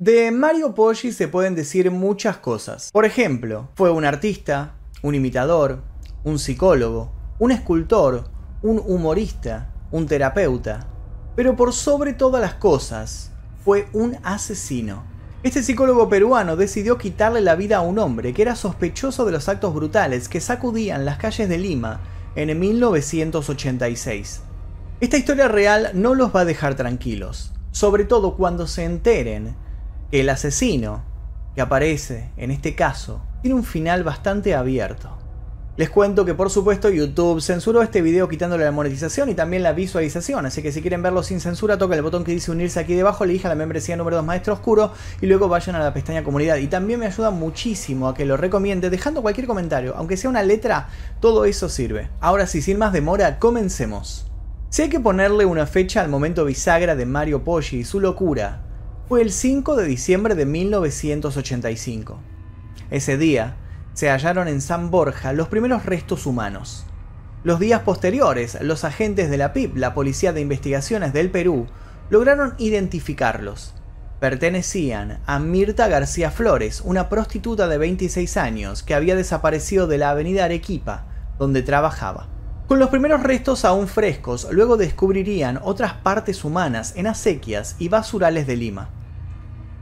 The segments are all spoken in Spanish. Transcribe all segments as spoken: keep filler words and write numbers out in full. De Mario Poggi se pueden decir muchas cosas. Por ejemplo, fue un artista, un imitador, un psicólogo, un escultor, un humorista, un terapeuta. Pero por sobre todas las cosas, fue un asesino. Este psicólogo peruano decidió quitarle la vida a un hombre que era sospechoso de los actos brutales que sacudían las calles de Lima en mil novecientos ochenta y seis. Esta historia real no los va a dejar tranquilos, sobre todo cuando se enteren que el asesino que aparece en este caso tiene un final bastante abierto. Les cuento que por supuesto YouTube censuró este video quitándole la monetización y también la visualización, así que si quieren verlo sin censura toca el botón que dice unirse aquí debajo, elijan la membresía número dos Maestro Oscuro y luego vayan a la pestaña comunidad. Y también me ayuda muchísimo a que lo recomiende dejando cualquier comentario, aunque sea una letra, todo eso sirve. Ahora sí, sin más demora, comencemos. Si hay que ponerle una fecha al momento bisagra de Mario Poggi y su locura, fue el cinco de diciembre de mil novecientos ochenta y cinco. Ese día se hallaron en San Borja los primeros restos humanos. Los días posteriores, los agentes de la P I P, la Policía de Investigaciones del Perú, lograron identificarlos. Pertenecían a Mirta García Flores, una prostituta de veintiséis años que había desaparecido de la avenida Arequipa, donde trabajaba. Con los primeros restos aún frescos, luego descubrirían otras partes humanas en acequias y basurales de Lima.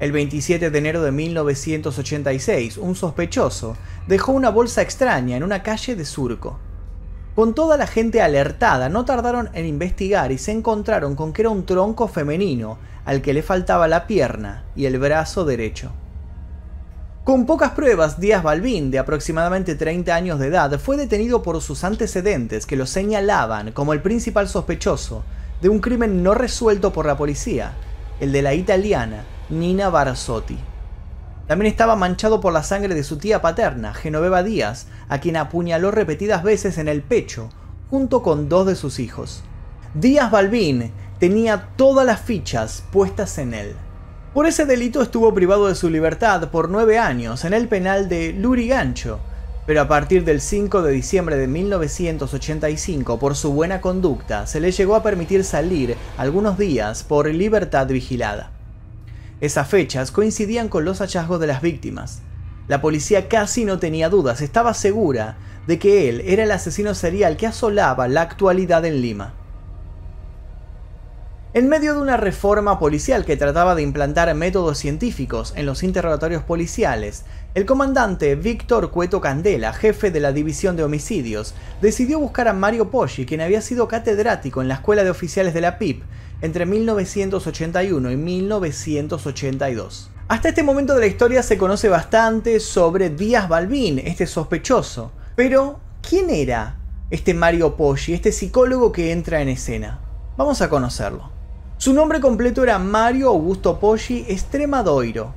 El veintisiete de enero de mil novecientos ochenta y seis, un sospechoso dejó una bolsa extraña en una calle de Surco. Con toda la gente alertada, no tardaron en investigar y se encontraron con que era un tronco femenino al que le faltaba la pierna y el brazo derecho. Con pocas pruebas, Díaz Balbín, de aproximadamente treinta años de edad, fue detenido por sus antecedentes que lo señalaban como el principal sospechoso de un crimen no resuelto por la policía, el de la italiana Nina Barazotti. También estaba manchado por la sangre de su tía paterna, Genoveva Díaz, a quien apuñaló repetidas veces en el pecho, junto con dos de sus hijos. Díaz Balbín tenía todas las fichas puestas en él. Por ese delito estuvo privado de su libertad por nueve años en el penal de Lurigancho, pero a partir del cinco de diciembre de mil novecientos ochenta y cinco, por su buena conducta, se le llegó a permitir salir algunos días por libertad vigilada. Esas fechas coincidían con los hallazgos de las víctimas. La policía casi no tenía dudas, estaba segura de que él era el asesino serial que asolaba la actualidad en Lima. En medio de una reforma policial que trataba de implantar métodos científicos en los interrogatorios policiales, el comandante Víctor Cueto Candela, jefe de la División de Homicidios, decidió buscar a Mario Poggi, quien había sido catedrático en la Escuela de Oficiales de la P I P entre mil novecientos ochenta y uno y mil novecientos ochenta y dos. Hasta este momento de la historia se conoce bastante sobre Díaz Balbín, este sospechoso. Pero, ¿quién era este Mario Poggi, este psicólogo que entra en escena? Vamos a conocerlo. Su nombre completo era Mario Augusto Poggi Estremadoiro.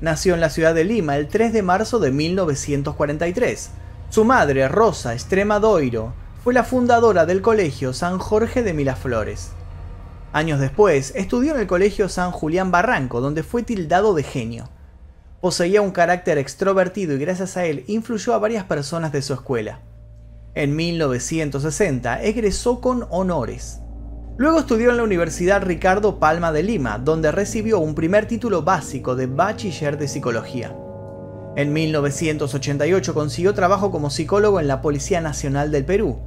Nació en la ciudad de Lima el tres de marzo de mil novecientos cuarenta y tres. Su madre, Rosa Estremadoiro, fue la fundadora del colegio San Jorge de Miraflores. Años después, estudió en el colegio San Julián Barranco, donde fue tildado de genio. Poseía un carácter extrovertido y gracias a él influyó a varias personas de su escuela. En mil novecientos sesenta, egresó con honores. Luego estudió en la Universidad Ricardo Palma de Lima, donde recibió un primer título básico de Bachiller de Psicología. En mil novecientos ochenta y ocho consiguió trabajo como psicólogo en la Policía Nacional del Perú.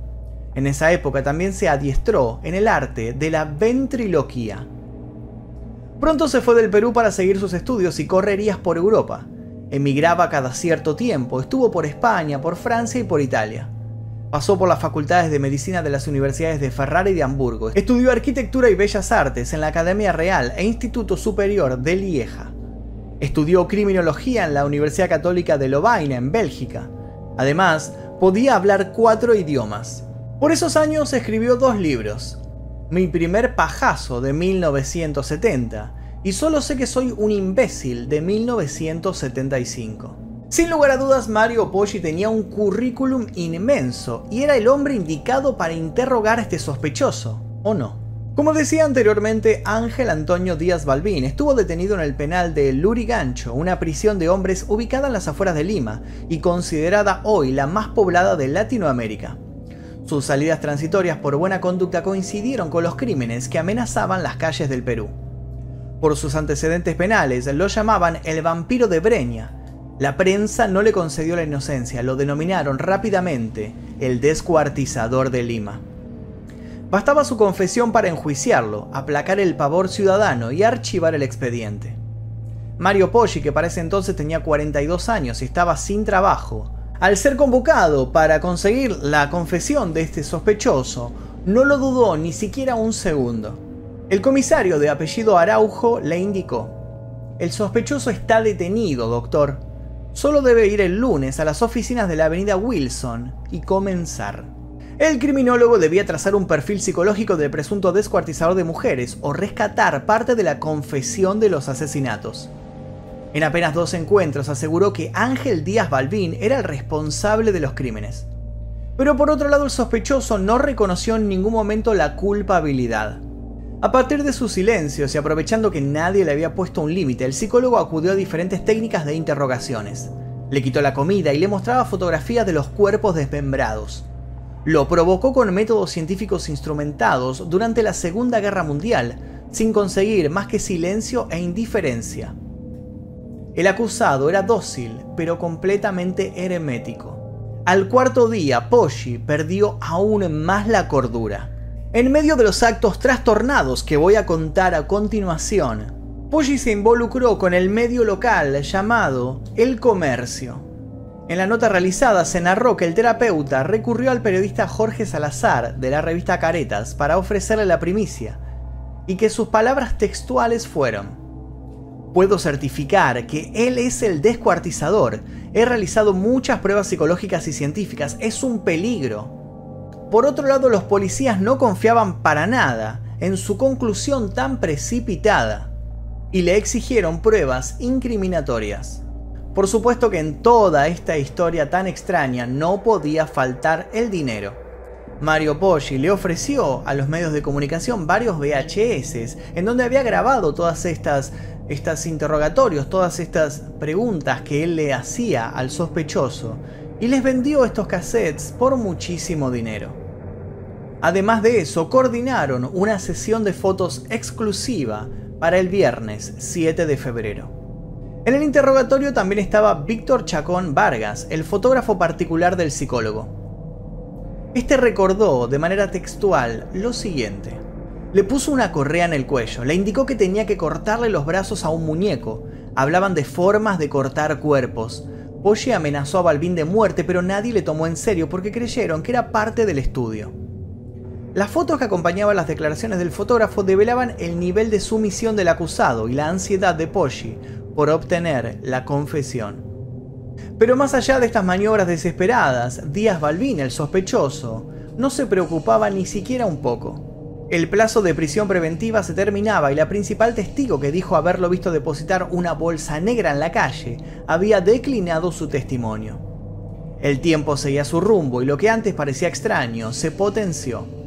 En esa época también se adiestró en el arte de la ventriloquía. Pronto se fue del Perú para seguir sus estudios y correrías por Europa. Emigraba cada cierto tiempo, estuvo por España, por Francia y por Italia. Pasó por las facultades de medicina de las universidades de Ferrara y de Hamburgo. Estudió arquitectura y bellas artes en la Academia Real e Instituto Superior de Lieja. Estudió criminología en la Universidad Católica de Lovaina, en Bélgica. Además, podía hablar cuatro idiomas. Por esos años escribió dos libros: Mi primer pajazo, de mil novecientos setenta, y Solo sé que soy un imbécil, de mil novecientos setenta y cinco. Sin lugar a dudas, Mario Poggi tenía un currículum inmenso y era el hombre indicado para interrogar a este sospechoso, ¿o no? Como decía anteriormente, Ángel Antonio Díaz Balbín estuvo detenido en el penal de Lurigancho, una prisión de hombres ubicada en las afueras de Lima y considerada hoy la más poblada de Latinoamérica. Sus salidas transitorias por buena conducta coincidieron con los crímenes que amenazaban las calles del Perú. por sus antecedentes penales, lo llamaban el vampiro de Breña. La prensa no le concedió la inocencia, lo denominaron rápidamente el descuartizador de Lima. Bastaba su confesión para enjuiciarlo, aplacar el pavor ciudadano y archivar el expediente. Mario Poggi, que para ese entonces tenía cuarenta y dos años y estaba sin trabajo, al ser convocado para conseguir la confesión de este sospechoso, no lo dudó ni siquiera un segundo. El comisario de apellido Araujo le indicó: "El sospechoso está detenido, doctor. Solo debe ir el lunes a las oficinas de la avenida Wilson y comenzar". El criminólogo debía trazar un perfil psicológico del presunto descuartizador de mujeres o rescatar parte de la confesión de los asesinatos. En apenas dos encuentros aseguró que Ángel Díaz Balbín era el responsable de los crímenes. Pero por otro lado, el sospechoso no reconoció en ningún momento la culpabilidad. A partir de sus silencios y aprovechando que nadie le había puesto un límite, el psicólogo acudió a diferentes técnicas de interrogaciones. Le quitó la comida y le mostraba fotografías de los cuerpos desmembrados. Lo provocó con métodos científicos instrumentados durante la Segunda Guerra Mundial, sin conseguir más que silencio e indiferencia. El acusado era dócil, pero completamente hermético. Al cuarto día, Poggi perdió aún más la cordura. En medio de los actos trastornados que voy a contar a continuación, Poggi se involucró con el medio local llamado El Comercio. En la nota realizada se narró que el terapeuta recurrió al periodista Jorge Salazar de la revista Caretas para ofrecerle la primicia, y que sus palabras textuales fueron: "Puedo certificar que él es el descuartizador. He realizado muchas pruebas psicológicas y científicas. Es un peligro". Por otro lado, los policías no confiaban para nada en su conclusión tan precipitada y le exigieron pruebas incriminatorias. Por supuesto que en toda esta historia tan extraña no podía faltar el dinero. Mario Poggi le ofreció a los medios de comunicación varios V H S en donde había grabado todas estas, estas interrogatorios, todas estas preguntas que él le hacía al sospechoso, y les vendió estos cassettes por muchísimo dinero. Además de eso, coordinaron una sesión de fotos exclusiva para el viernes siete de febrero. En el interrogatorio también estaba Víctor Chacón Vargas, el fotógrafo particular del psicólogo. Este recordó de manera textual lo siguiente: "Le puso una correa en el cuello, le indicó que tenía que cortarle los brazos a un muñeco, hablaban de formas de cortar cuerpos. Poggi amenazó a Balbín de muerte, pero nadie le tomó en serio porque creyeron que era parte del estudio". Las fotos que acompañaban las declaraciones del fotógrafo develaban el nivel de sumisión del acusado y la ansiedad de Poggi por obtener la confesión. Pero más allá de estas maniobras desesperadas, Díaz Balbín, el sospechoso, no se preocupaba ni siquiera un poco. El plazo de prisión preventiva se terminaba y la principal testigo, que dijo haberlo visto depositar una bolsa negra en la calle, había declinado su testimonio. El tiempo seguía su rumbo y lo que antes parecía extraño se potenció.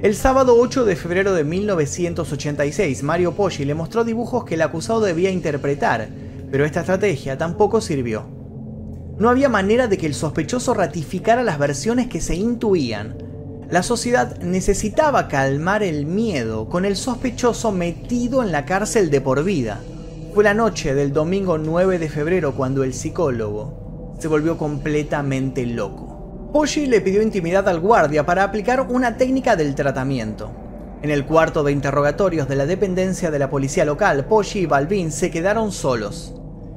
El sábado ocho de febrero de mil novecientos ochenta y seis, Mario Poggi le mostró dibujos que el acusado debía interpretar, pero esta estrategia tampoco sirvió. No había manera de que el sospechoso ratificara las versiones que se intuían. La sociedad necesitaba calmar el miedo con el sospechoso metido en la cárcel de por vida. Fue la noche del domingo nueve de febrero cuando el psicólogo se volvió completamente loco. Poggi le pidió intimidad al guardia para aplicar una técnica del tratamiento. En el cuarto de interrogatorios de la dependencia de la policía local, Poggi y Balbín se quedaron solos.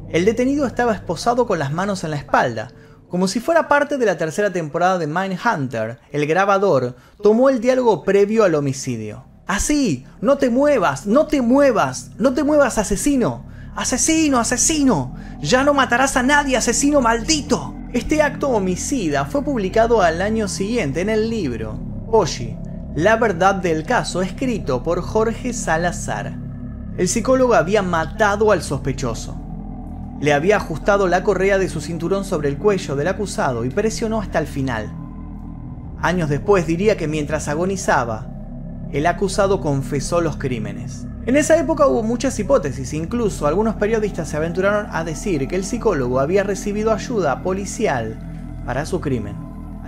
El detenido estaba esposado con las manos en la espalda, como si fuera parte de la tercera temporada de Mindhunter. El grabador tomó el diálogo previo al homicidio. "Así, no te muevas, no te muevas, no te muevas, asesino. Asesino, asesino, ya no matarás a nadie, asesino maldito". Este acto homicida fue publicado al año siguiente en el libro Poggi, La verdad del caso, escrito por Jorge Salazar. El psicólogo había matado al sospechoso. Le había ajustado la correa de su cinturón sobre el cuello del acusado y presionó hasta el final. Años después diría que mientras agonizaba, el acusado confesó los crímenes. En esa época hubo muchas hipótesis, incluso algunos periodistas se aventuraron a decir que el psicólogo había recibido ayuda policial para su crimen.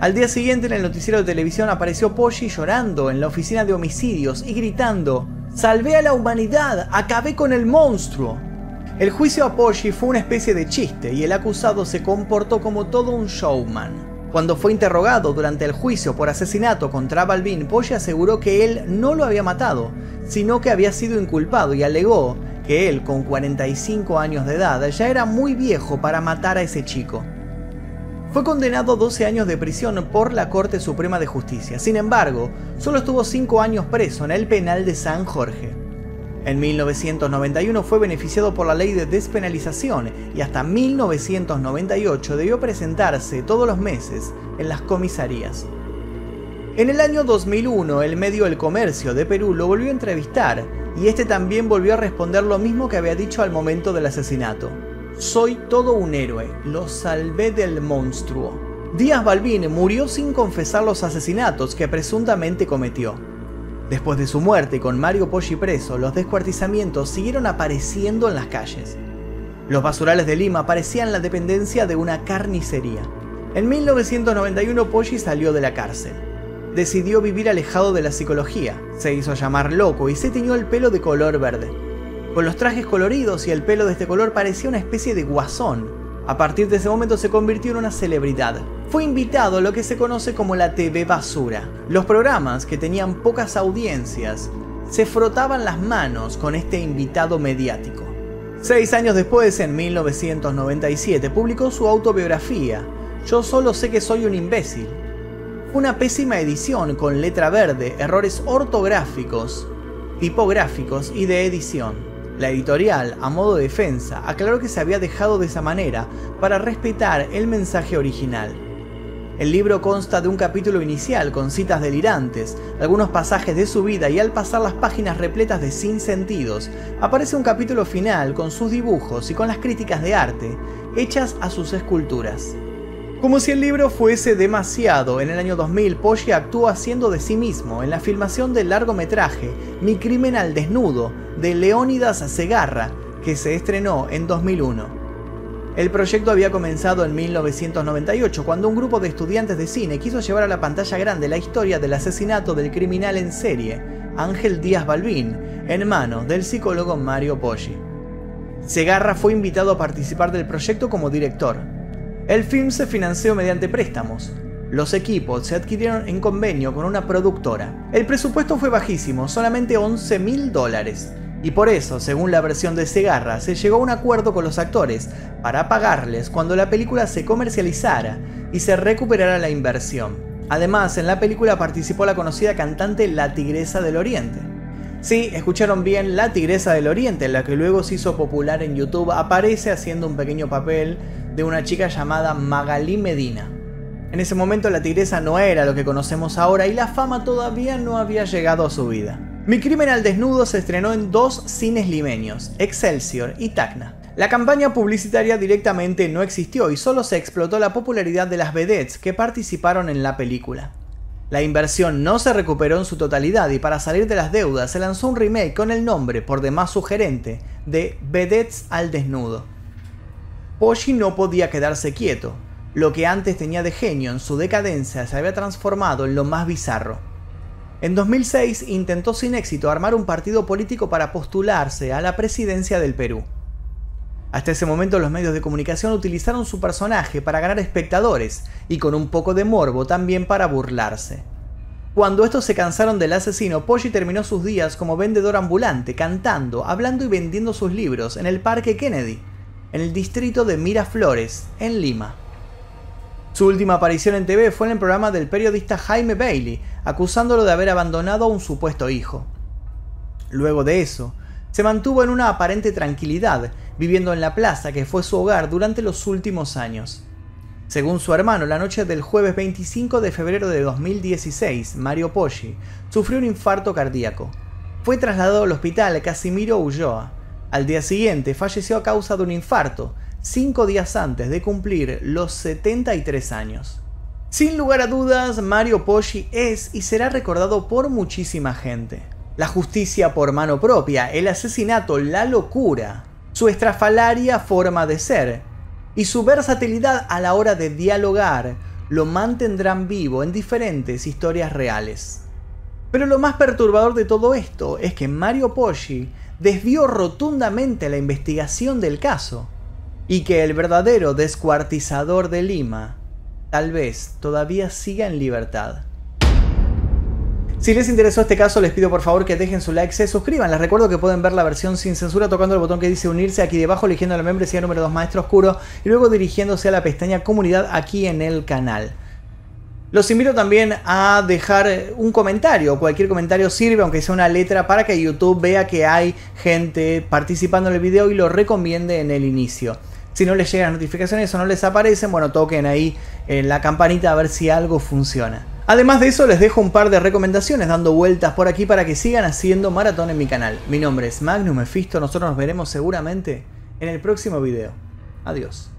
Al día siguiente, en el noticiero de televisión, apareció Poggi llorando en la oficina de homicidios y gritando: Salvé a la humanidad, acabé con el monstruo. El juicio a Poggi fue una especie de chiste y el acusado se comportó como todo un showman. Cuando fue interrogado durante el juicio por asesinato contra Balbín, Poggi aseguró que él no lo había matado, sino que había sido inculpado y alegó que él, con cuarenta y cinco años de edad, ya era muy viejo para matar a ese chico. Fue condenado a doce años de prisión por la Corte Suprema de Justicia. Sin embargo, solo estuvo cinco años preso en el penal de San Jorge. En mil novecientos noventa y uno fue beneficiado por la ley de despenalización y hasta mil novecientos noventa y ocho debió presentarse todos los meses en las comisarías. En el año dos mil uno, el medio El Comercio de Perú lo volvió a entrevistar y este también volvió a responder lo mismo que había dicho al momento del asesinato. Soy todo un héroe, lo salvé del monstruo. Díaz Balbín murió sin confesar los asesinatos que presuntamente cometió. Después de su muerte y con Mario Poggi preso, los descuartizamientos siguieron apareciendo en las calles. Los basurales de Lima parecían la dependencia de una carnicería. En mil novecientos noventa y uno Poggi salió de la cárcel. Decidió vivir alejado de la psicología, se hizo llamar loco y se tiñó el pelo de color verde. Con los trajes coloridos y el pelo de este color parecía una especie de guasón. A partir de ese momento se convirtió en una celebridad. Fue invitado a lo que se conoce como la T V basura. Los programas que tenían pocas audiencias se frotaban las manos con este invitado mediático. Seis años después, en mil novecientos noventa y siete, publicó su autobiografía, Yo solo sé que soy un imbécil. Una pésima edición con letra verde, errores ortográficos, tipográficos y de edición. La editorial, a modo de defensa, aclaró que se había dejado de esa manera para respetar el mensaje original. El libro consta de un capítulo inicial con citas delirantes, algunos pasajes de su vida y al pasar las páginas repletas de sinsentidos, aparece un capítulo final con sus dibujos y con las críticas de arte hechas a sus esculturas. Como si el libro fuese demasiado, en el año dos mil Poggi actuó haciendo de sí mismo en la filmación del largometraje Mi criminal al desnudo de Leónidas Segarra, que se estrenó en dos mil uno. El proyecto había comenzado en mil novecientos noventa y ocho cuando un grupo de estudiantes de cine quiso llevar a la pantalla grande la historia del asesinato del criminal en serie Ángel Díaz Balbín en manos del psicólogo Mario Poggi. Segarra fue invitado a participar del proyecto como director. El film se financió mediante préstamos. Los equipos se adquirieron en convenio con una productora. El presupuesto fue bajísimo, solamente once mil dólares. Y por eso, según la versión de Segarra, se llegó a un acuerdo con los actores para pagarles cuando la película se comercializara y se recuperara la inversión. Además, en la película participó la conocida cantante La Tigresa del Oriente. Sí, escucharon bien, La Tigresa del Oriente, la que luego se hizo popular en YouTube, aparece haciendo un pequeño papel de una chica llamada Magalí Medina. En ese momento la tigresa no era lo que conocemos ahora y la fama todavía no había llegado a su vida. Mi crimen al desnudo se estrenó en dos cines limeños, Excelsior y Tacna. La campaña publicitaria directamente no existió y solo se explotó la popularidad de las vedettes que participaron en la película. La inversión no se recuperó en su totalidad y para salir de las deudas se lanzó un remake con el nombre, por demás sugerente, de Bedets al desnudo. Poggi no podía quedarse quieto. Lo que antes tenía de genio en su decadencia se había transformado en lo más bizarro. En dos mil seis intentó sin éxito armar un partido político para postularse a la presidencia del Perú. Hasta ese momento los medios de comunicación utilizaron su personaje para ganar espectadores y con un poco de morbo también para burlarse. Cuando estos se cansaron del asesino, Poggi terminó sus días como vendedor ambulante, cantando, hablando y vendiendo sus libros en el parque Kennedy, en el distrito de Miraflores, en Lima. Su última aparición en T V fue en el programa del periodista Jaime Bailey, acusándolo de haber abandonado a un supuesto hijo. Luego de eso, se mantuvo en una aparente tranquilidad, viviendo en la plaza que fue su hogar durante los últimos años. Según su hermano, la noche del jueves veinticinco de febrero de dos mil dieciséis, Mario Poggi sufrió un infarto cardíaco. Fue trasladado al hospital Casimiro Ulloa. Al día siguiente falleció a causa de un infarto, cinco días antes de cumplir los setenta y tres años. Sin lugar a dudas, Mario Poggi es y será recordado por muchísima gente. La justicia por mano propia, el asesinato, la locura, su estrafalaria forma de ser y su versatilidad a la hora de dialogar lo mantendrán vivo en diferentes historias reales. Pero lo más perturbador de todo esto es que Mario Poggi desvió rotundamente la investigación del caso y que el verdadero descuartizador de Lima tal vez todavía siga en libertad. Si les interesó este caso, les pido por favor que dejen su like, se suscriban. Les recuerdo que pueden ver la versión sin censura tocando el botón que dice unirse aquí debajo, eligiendo la membresía número dos Maestro Oscuro y luego dirigiéndose a la pestaña Comunidad aquí en el canal. Los invito también a dejar un comentario, cualquier comentario sirve, aunque sea una letra, para que YouTube vea que hay gente participando en el video y lo recomiende en el inicio. Si no les llegan notificaciones o no les aparecen, bueno, toquen ahí en la campanita a ver si algo funciona. Además de eso, les dejo un par de recomendaciones dando vueltas por aquí para que sigan haciendo maratón en mi canal. Mi nombre es Magnus Mefisto, nosotros nos veremos seguramente en el próximo video. Adiós.